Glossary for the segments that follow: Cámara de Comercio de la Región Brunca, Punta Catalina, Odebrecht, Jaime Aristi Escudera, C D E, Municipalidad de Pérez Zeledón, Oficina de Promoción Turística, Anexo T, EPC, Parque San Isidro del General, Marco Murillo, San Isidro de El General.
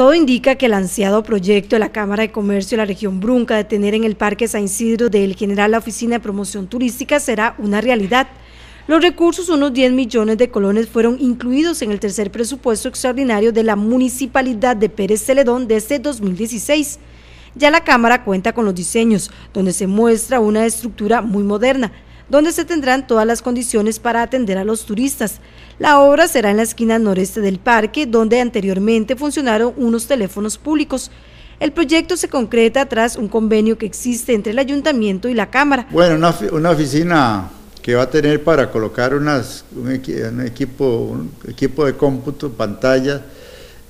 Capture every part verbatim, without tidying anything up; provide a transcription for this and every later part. Todo indica que el ansiado proyecto de la Cámara de Comercio de la Región Brunca de tener en el Parque San Isidro del General la Oficina de Promoción Turística será una realidad. Los recursos, unos diez millones de colones, fueron incluidos en el tercer presupuesto extraordinario de la Municipalidad de Pérez Zeledón desde dos mil dieciséis. Ya la Cámara cuenta con los diseños, donde se muestra una estructura muy moderna, donde se tendrán todas las condiciones para atender a los turistas. La obra será en la esquina noreste del parque, donde anteriormente funcionaron unos teléfonos públicos. El proyecto se concreta tras un convenio que existe entre el Ayuntamiento y la Cámara. Bueno, una, una oficina que va a tener para colocar unas, un, un, equipo, un equipo de cómputo, pantalla,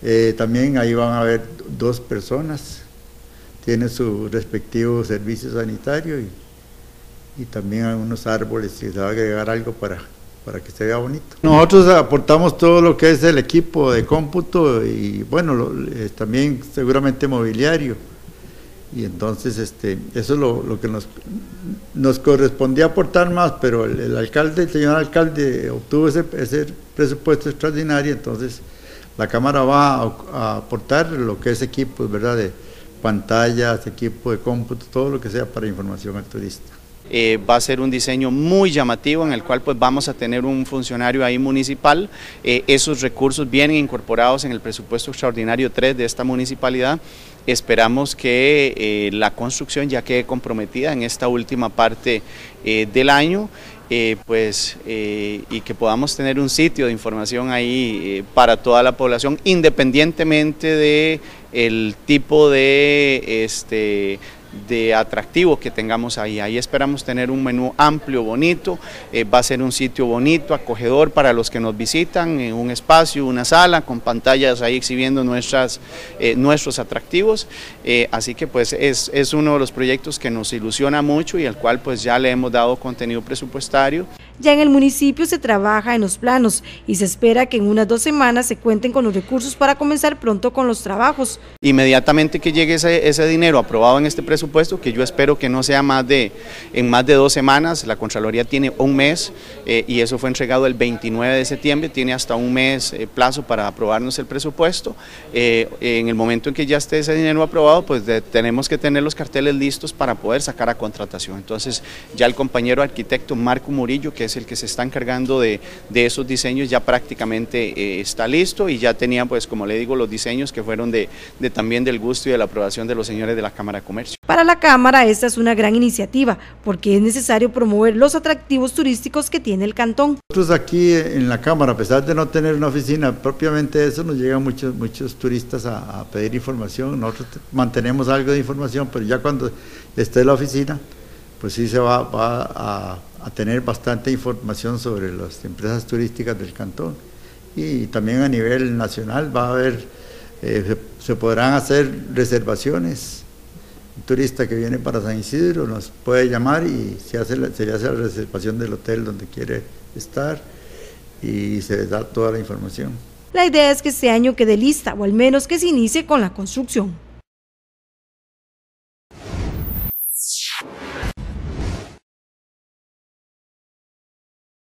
eh, también ahí van a haber dos personas, tiene su respectivo servicio sanitario y, y también algunos árboles que se va a agregar algo para, para que se vea bonito. Nosotros aportamos todo lo que es el equipo de cómputo y bueno, lo, eh, también seguramente mobiliario. Y entonces este, eso es lo, lo que nos, nos correspondía aportar más, pero el, el alcalde, el señor alcalde obtuvo ese, ese presupuesto extraordinario, entonces la Cámara va a, a aportar lo que es equipos, ¿verdad?, de pantallas, equipo de cómputo, todo lo que sea para información al turista. Eh, va a ser un diseño muy llamativo en el cual pues vamos a tener un funcionario ahí municipal, eh, esos recursos vienen incorporados en el presupuesto extraordinario tres de esta municipalidad, esperamos que eh, la construcción ya quede comprometida en esta última parte eh, del año eh, pues, eh, y que podamos tener un sitio de información ahí eh, para toda la población independientemente de el tipo de este, de atractivo que tengamos ahí, ahí esperamos tener un menú amplio, bonito, eh, va a ser un sitio bonito, acogedor para los que nos visitan, en un espacio, una sala, con pantallas ahí exhibiendo nuestras, eh, nuestros atractivos, eh, así que pues es, es uno de los proyectos que nos ilusiona mucho y al cual pues ya le hemos dado contenido presupuestario. Ya en el municipio se trabaja en los planos y se espera que en unas dos semanas se cuenten con los recursos para comenzar pronto con los trabajos. Inmediatamente que llegue ese, ese dinero aprobado en este presupuesto, que yo espero que no sea más de, en más de dos semanas, la Contraloría tiene un mes eh, y eso fue entregado el veintinueve de septiembre, tiene hasta un mes eh, plazo para aprobarnos el presupuesto. Eh, en el momento en que ya esté ese dinero aprobado, pues de, tenemos que tener los carteles listos para poder sacar a contratación. Entonces ya el compañero arquitecto Marco Murillo, que es el que se está encargando de, de esos diseños, ya prácticamente eh, está listo y ya tenía, pues como le digo, los diseños que fueron de, de también del gusto y de la aprobación de los señores de la Cámara de Comercio. Para la Cámara esta es una gran iniciativa porque es necesario promover los atractivos turísticos que tiene el cantón. Nosotros aquí en la Cámara, a pesar de no tener una oficina propiamente eso, nos llegan muchos, muchos turistas a, a pedir información, nosotros mantenemos algo de información, pero ya cuando esté la oficina, pues sí se va, va a, a tener bastante información sobre las empresas turísticas del cantón y también a nivel nacional va a haber, eh, se, se podrán hacer reservaciones. Un turista que viene para San Isidro nos puede llamar y se, hace la, se le hace la reservación del hotel donde quiere estar y se le da toda la información. La idea es que este año quede lista o al menos que se inicie con la construcción.